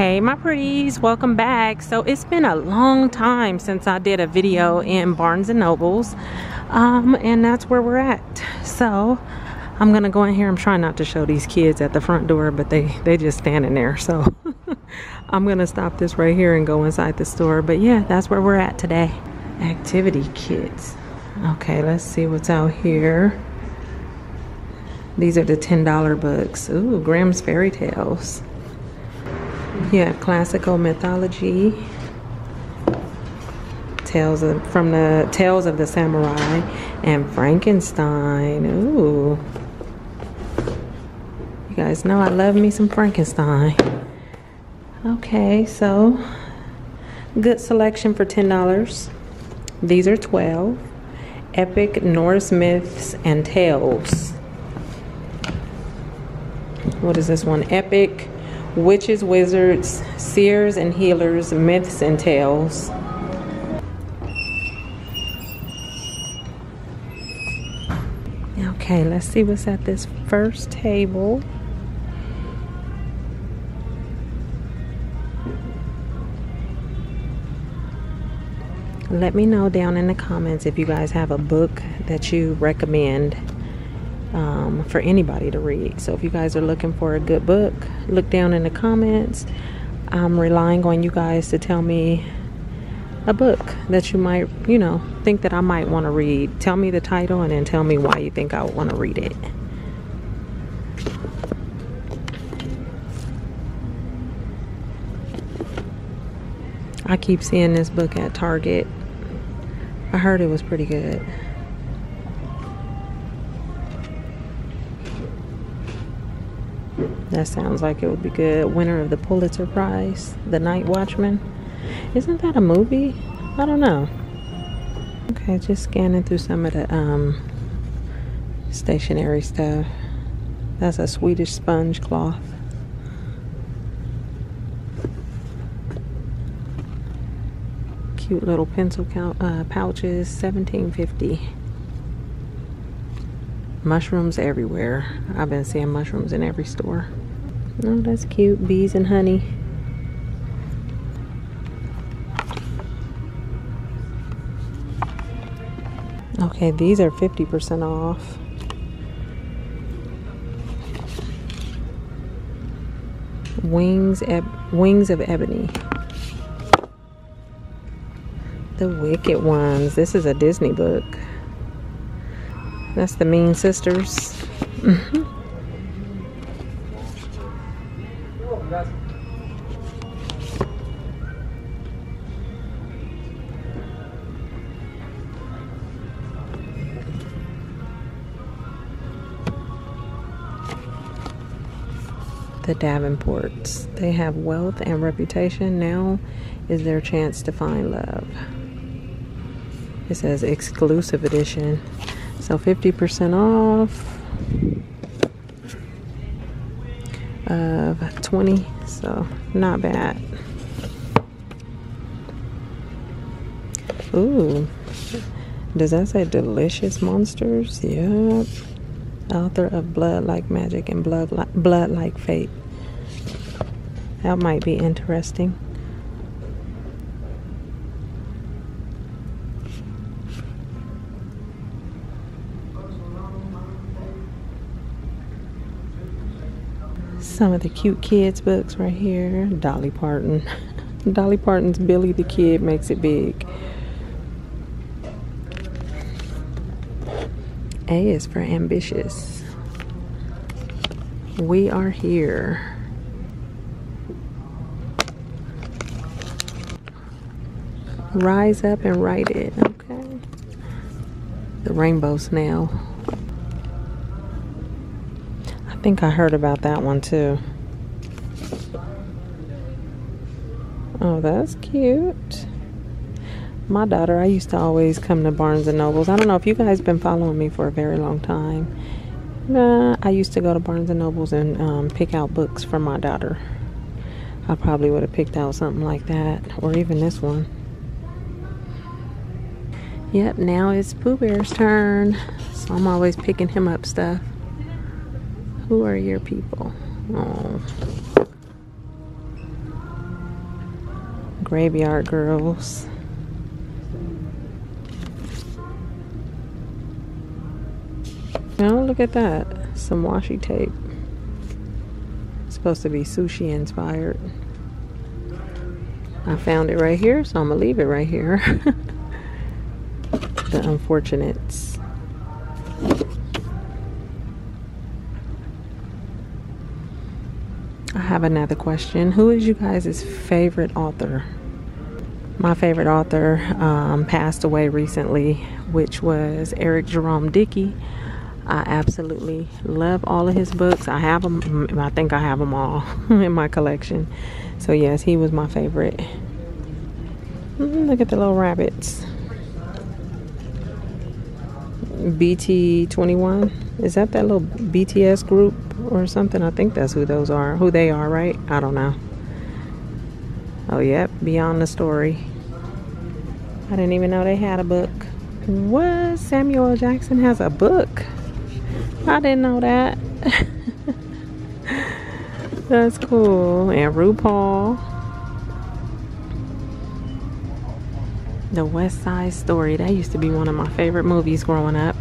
Hey my pretties, welcome back. So it's been a long time since I did a video in Barnes and Nobles, and that's where we're at. So I'm gonna go in here. I'm trying not to show these kids at the front door, but they just standing there, so I'm gonna stop this right here and go inside the store. But yeah, that's where we're at today. Activity kits. Okay, let's see what's out here. These are the $10 books. Ooh, Grimm's Fairy Tales. Yeah, classical mythology. Tales of the Samurai and Frankenstein. Ooh. You guys know I love me some Frankenstein. Okay, so good selection for $10. These are $12. Epic Norse myths and tales. What is this one? Epic Witches, Wizards, Seers and Healers, Myths and Tales. Okay, let's see what's at this first table. Let me know down in the comments if you guys have a book that you recommend for anybody to read. So if you guys are looking for a good book, look down in the comments. I'm relying on you guys to tell me a book that you might, you know, think that I might want to read. Tell me the title and then tell me why you think I would want to read it. I keep seeing this book at Target. I heard it was pretty good. That sounds like it would be good. Winner of the Pulitzer Prize, The Night Watchman. Isn't that a movie? I don't know. Okay, just scanning through some of the stationery stuff. That's a Swedish sponge cloth. Cute little pencil pouches, $17.50. Mushrooms everywhere. I've been seeing mushrooms in every store. Oh, that's cute. Bees and honey. Okay, these are 50% off. Wings of Ebony. The Wicked Ones. This is a Disney book. That's the Mean Sisters. The Davenports. They have wealth and reputation. Now is their chance to find love. It says exclusive edition. So 50% off of 20, so not bad. Ooh, does that say Delicious Monsters? Yep. Author of Blood Like Magic and Blood Like Fate. That might be interesting. Some of the cute kids books right here. Dolly Parton. Dolly Parton's Billy the Kid Makes It Big. A is for Ambitious. We Are Here. Rise Up and Write It. Okay. The Rainbow Snail. I think I heard about that one too. Oh, that's cute. My daughter, I used to always come to Barnes and Nobles. I don't know if you guys been following me for a very long time. I used to go to Barnes and Nobles and pick out books for my daughter. I probably would have picked out something like that, or even this one. Yep, now it's Pooh Bear's turn. So I'm always picking him up stuff. Who are your people? Oh. Graveyard Girls. Oh, look at that. Some washi tape. It's supposed to be sushi inspired. I found it right here, so I'm gonna leave it right here. The Unfortunates. I have another question. Who is you guys' favorite author? My favorite author passed away recently, which was Eric Jerome Dickey. I absolutely love all of his books. I have them, I think I have them all in my collection. So yes, he was my favorite. Look at the little rabbits. BT21, is that little BTS group or something? I think that's who those are, who they are, right? I don't know. Oh yep, Beyond the Story. I didn't even know they had a book. What? Samuel Jackson has a book? I didn't know that. That's cool. And RuPaul. The West Side Story. That used to be one of my favorite movies growing up.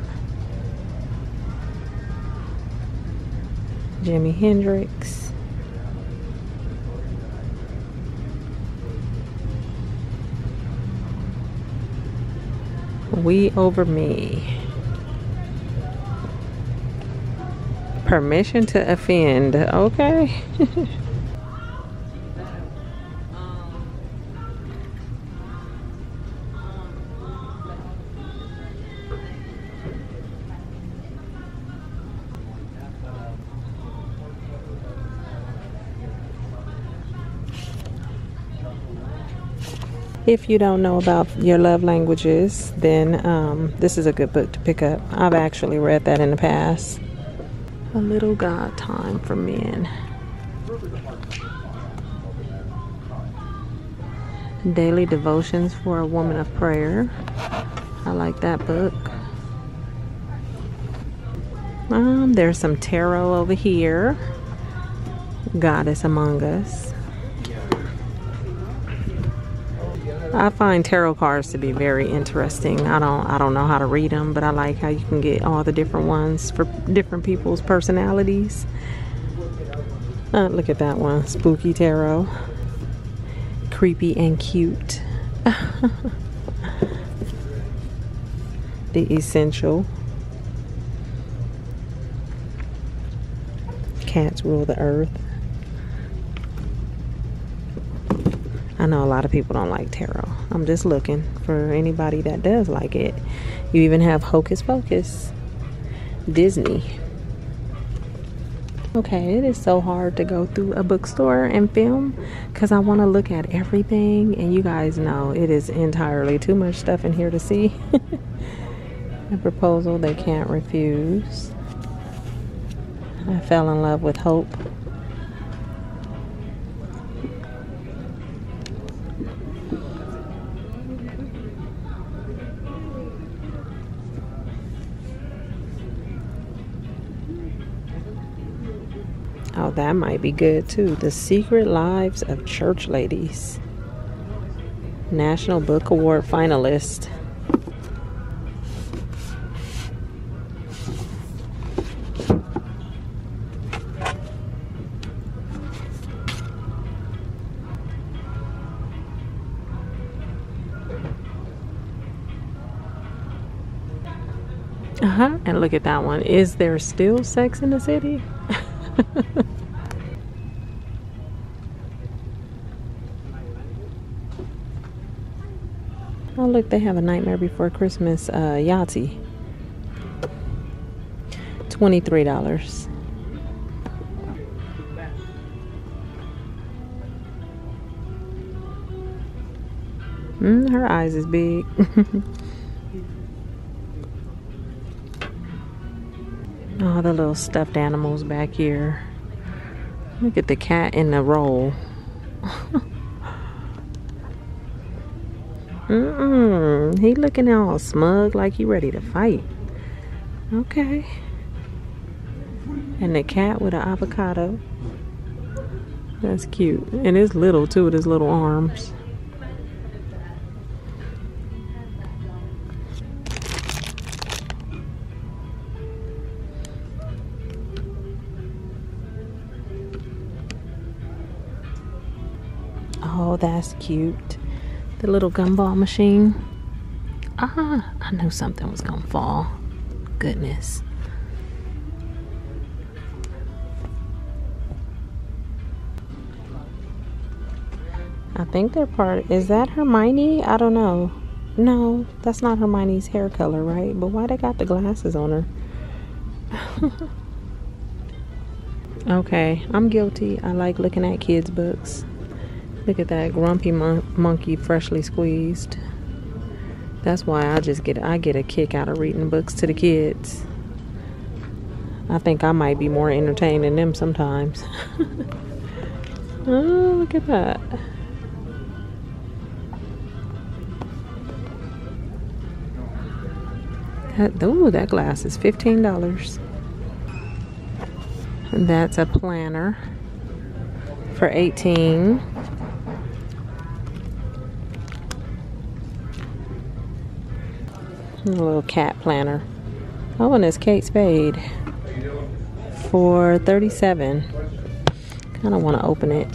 Jimi Hendrix. We Over Me. Permission to Offend. Okay. If you don't know about your love languages, then this is a good book to pick up. I've actually read that in the past. A Little God Time for Men. Daily Devotions for a Woman of Prayer. I like that book. There's some tarot over here. Goddess Among Us. I find tarot cards to be very interesting. I don't know how to read them, but I like how you can get all the different ones for different people's personalities. Look at that one, Spooky Tarot. Creepy and Cute. The Essential. Cats Rule the Earth. I know a lot of people don't like tarot. I'm just looking for anybody that does like it. You even have Hocus Pocus. Disney. Okay, it is so hard to go through a bookstore and film because I want to look at everything, and you guys know it is entirely too much stuff in here to see. A Proposal They Can't Refuse. I Fell in Love with Hope. Oh, that might be good too. The Secret Lives of Church Ladies. National Book Award finalist. And look at that one. Is there still sex in the city? Oh look, they have a Nightmare Before Christmas Yahtzee. $23. Her eyes is big. All the little stuffed animals back here. Look at the cat in the roll. He looking all smug like he ready to fight. Okay. And the cat with an avocado. That's cute. And it's little too, with his little arms. Oh, that's cute. The little gumball machine. Ah, I knew something was gonna fall. Goodness. I think they're part. Is that Hermione? I don't know. No, that's not Hermione's hair color, right? But why they got the glasses on her? Okay, I'm guilty. I like looking at kids' books. Look at that grumpy monkey freshly squeezed. That's why I get a kick out of reading books to the kids. I think I might be more entertained than them sometimes. Oh, look at that. That glass is $15. And that's a planner for $18. A little cat planner. Oh, and it's Kate Spade for $37. I don't want to open it.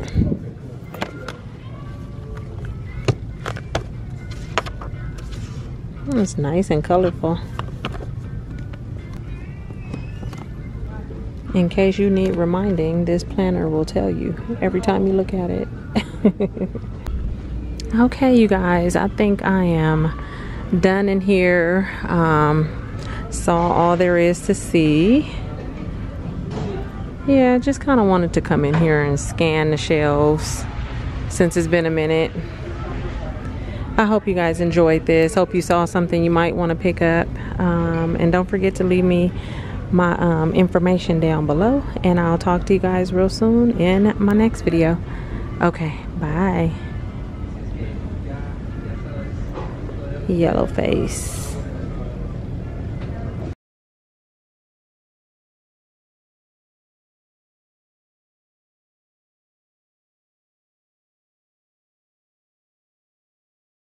Oh, it's nice and colorful. In case you need reminding, this planner will tell you every time you look at it. Okay, you guys, I think I am done in here. Saw all there is to see. Yeah, just kind of wanted to come in here and scan the shelves since it's been a minute. I hope you guys enjoyed this. Hope you saw something you might want to pick up. And don't forget to leave me my information down below. And I'll talk to you guys real soon in my next video. Okay, bye. Yellow face.